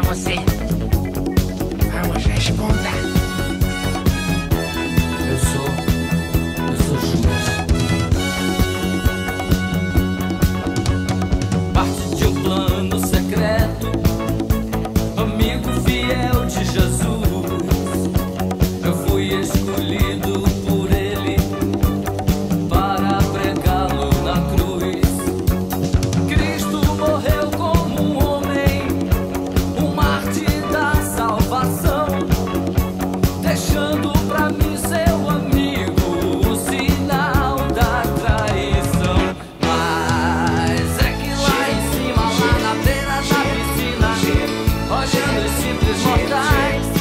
a você. Vamos responder. Eu sou Judas. Parte de um plano secreto, amigo fiel de Jesus. Eu fui escolhido por ele para pregá-lo na cruz. Cristo morreu como um homem, um mártir da salvação, deixando pra mim seu amigo o sinal da traição. Mas é que lá em cima, lá na beira da piscina, olhando os simples mortais,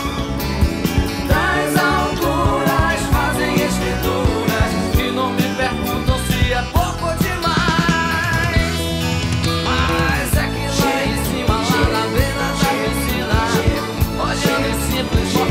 das alturas fazem escrituras e não me perguntam se é pouco demais. Mas é que lá em cima, lá na beira da piscina, olhando os simples mortais,